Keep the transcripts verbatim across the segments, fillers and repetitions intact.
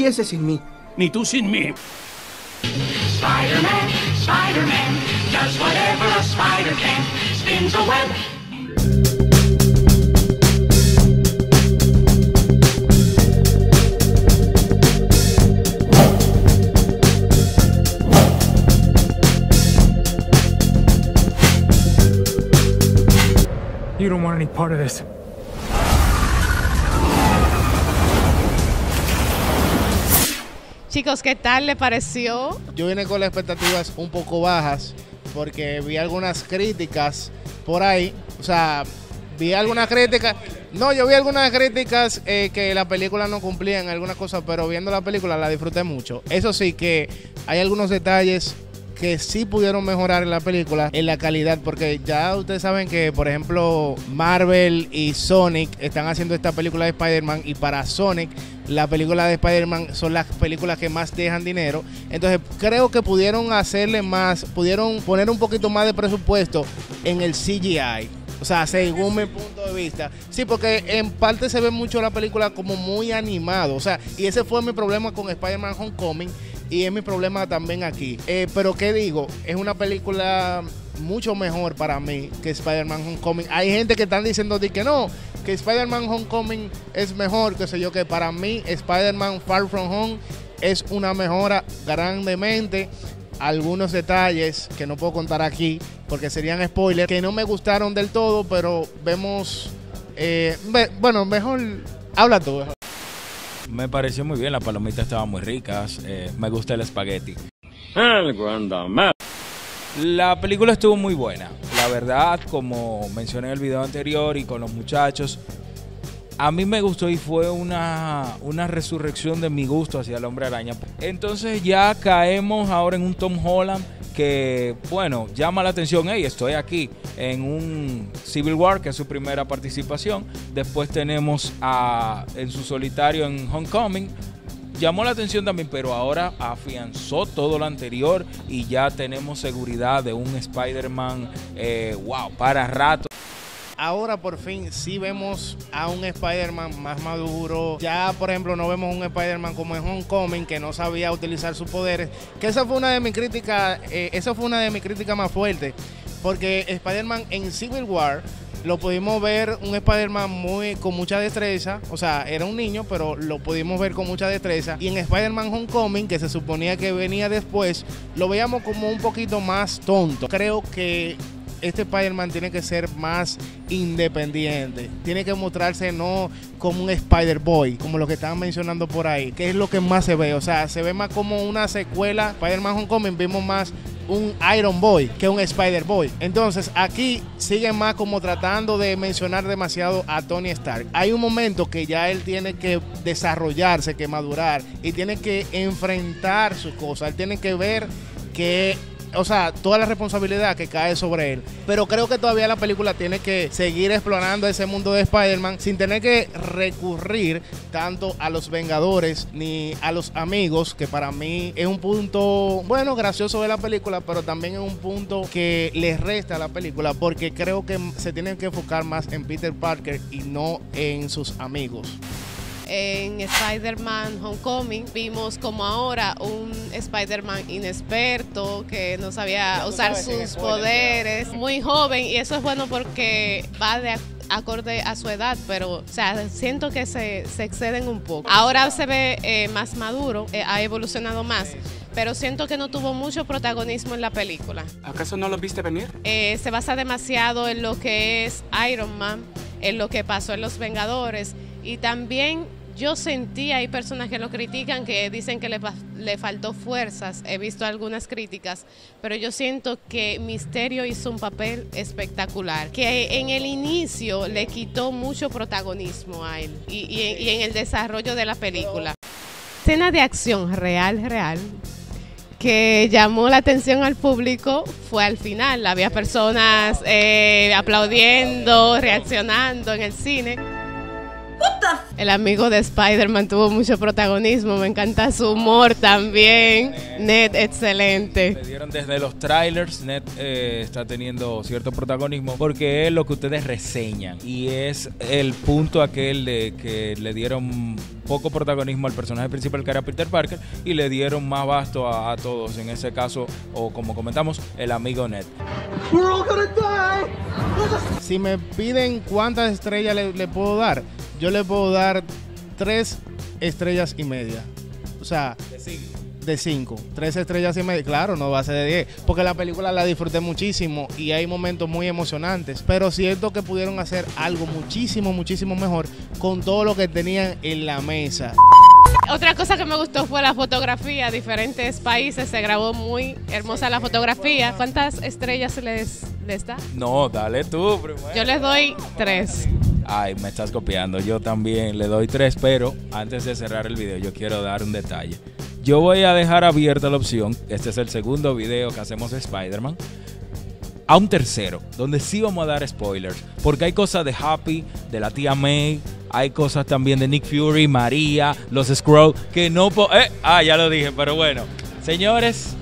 empieces sin mí. Ni tú sin mí. Spider-Man, Spider-Man, does whatever a spider can, spins a web. You don't want any part of this. Chicos, ¿qué tal le pareció? Yo vine con las expectativas un poco bajas porque vi algunas críticas por ahí. O sea, vi algunas críticas... No, yo vi algunas críticas eh, que la película no cumplía en algunas cosas, pero viendo la película la disfruté mucho. Eso sí, que hay algunos detalles que sí pudieron mejorar en la película, en la calidad, porque ya ustedes saben que, por ejemplo, Marvel y Sonic están haciendo esta película de Spider-Man, y para Sonic la película de Spider-Man son las películas que más dejan dinero. Entonces creo que pudieron hacerle más, pudieron poner un poquito más de presupuesto en el C G I. O sea, según mi punto de vista. Sí, porque en parte se ve mucho la película como muy animado. O sea, y ese fue mi problema con Spider-Man Homecoming. Y es mi problema también aquí. Eh, pero qué digo, es una película mucho mejor para mí que Spider-Man Homecoming. Hay gente que están diciendo de que no, que Spider-Man Homecoming es mejor, que sé yo, que para mí Spider-Man Far From Home es una mejora grandemente. Algunos detalles que no puedo contar aquí porque serían spoilers, que no me gustaron del todo, pero vemos... Eh, me, bueno, mejor... Habla tú. Mejor. Me pareció muy bien, las palomitas estaban muy ricas, eh, me gusta el espagueti. El grandamá. La película estuvo muy buena, la verdad, como mencioné en el video anterior y con los muchachos. A mí me gustó y fue una, una resurrección de mi gusto hacia el Hombre Araña. Entonces ya caemos ahora en un Tom Holland que, bueno, llama la atención. Hey, estoy aquí en un Civil War, que es su primera participación. Después tenemos a, en su solitario en Homecoming. Llamó la atención también, pero ahora afianzó todo lo anterior y ya tenemos seguridad de un Spider-Man, eh, wow, para rato. Ahora por fin sí vemos a un Spider-Man más maduro. Ya, por ejemplo, no vemos un Spider-Man como en Homecoming, que no sabía utilizar sus poderes. Que esa fue una de mis críticas, eh, esa fue una de mis críticas más fuertes. Porque Spider-Man en Civil War lo pudimos ver un Spider-Man muy, con mucha destreza. O sea, era un niño, pero lo pudimos ver con mucha destreza. Y en Spider-Man Homecoming, que se suponía que venía después, lo veíamos como un poquito más tonto. Creo que... este Spider-Man tiene que ser más independiente, tiene que mostrarse no como un Spider-Boy, como lo que estaban mencionando por ahí, que es lo que más se ve. O sea, se ve más como una secuela. Spider-Man Homecoming vimos más un Iron Boy que un Spider-Boy. Entonces aquí sigue más como tratando de mencionar demasiado a Tony Stark. Hay un momento que ya él tiene que desarrollarse, que madurar, y tiene que enfrentar sus cosas. Él tiene que ver que... o sea, toda la responsabilidad que cae sobre él. Pero creo que todavía la película tiene que seguir explorando ese mundo de Spider-Man sin tener que recurrir tanto a los Vengadores ni a los amigos, que para mí es un punto, bueno, gracioso de la película, pero también es un punto que les resta a la película, porque creo que se tienen que enfocar más en Peter Parker y no en sus amigos. En Spider-Man Homecoming vimos como ahora un Spider-Man inexperto que no sabía usar sus poderes, muy joven, y eso es bueno porque va de acorde a su edad, pero o sea, siento que se, se exceden un poco. Ahora se ve eh, más maduro, eh, ha evolucionado más. Pero siento que no tuvo mucho protagonismo en la película. ¿Acaso no lo viste venir? Eh, se basa demasiado en lo que es Iron Man, en lo que pasó en Los Vengadores, y también yo sentí, hay personas que lo critican, que dicen que le, le faltó fuerzas, he visto algunas críticas, pero yo siento que Mysterio hizo un papel espectacular, que en el inicio le quitó mucho protagonismo a él y, y, y en el desarrollo de la película. Escena de acción real, real, que llamó la atención al público fue al final. Había personas eh, aplaudiendo, reaccionando en el cine. What the ¡Venganza! El amigo de Spider-Man tuvo mucho protagonismo, me encanta su humor también. Ned, Ned excelente. Le dieron desde los trailers, Ned eh, está teniendo cierto protagonismo porque es lo que ustedes reseñan y es el punto aquel de que le dieron poco protagonismo al personaje principal que era Peter Parker y le dieron más vasto a, a todos, en ese caso, o como comentamos, el amigo Ned. We're all gonna die. Si me piden cuántas estrellas le, le puedo dar, yo le puedo dar tres estrellas y media. O sea, de cinco. De cinco. Tres estrellas y media. Claro, no va a ser de diez. Porque la película la disfruté muchísimo y hay momentos muy emocionantes. Pero siento que pudieron hacer algo muchísimo, muchísimo mejor con todo lo que tenían en la mesa. Otra cosa que me gustó fue la fotografía. Diferentes países, se grabó muy hermosa la fotografía. ¿Cuántas estrellas les, les da? No, dale tú primero. Yo les doy tres. Ay, me estás copiando. Yo también le doy tres, pero antes de cerrar el video yo quiero dar un detalle. Yo voy a dejar abierta la opción. Este es el segundo video que hacemos de Spider-Man. A un tercero, donde sí vamos a dar spoilers. Porque hay cosas de Happy, de la tía May. Hay cosas también de Nick Fury, María, los Skrulls, que no... Po eh, ah, ya lo dije, pero bueno. Señores,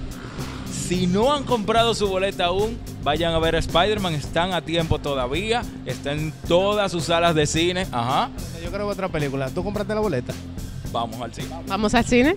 si no han comprado su boleta aún, vayan a ver a Spider-Man. Están a tiempo todavía. Está en todas sus salas de cine. Ajá. Yo creo que otra película. ¿Tú compraste la boleta? Vamos al cine. ¿Vamos al cine?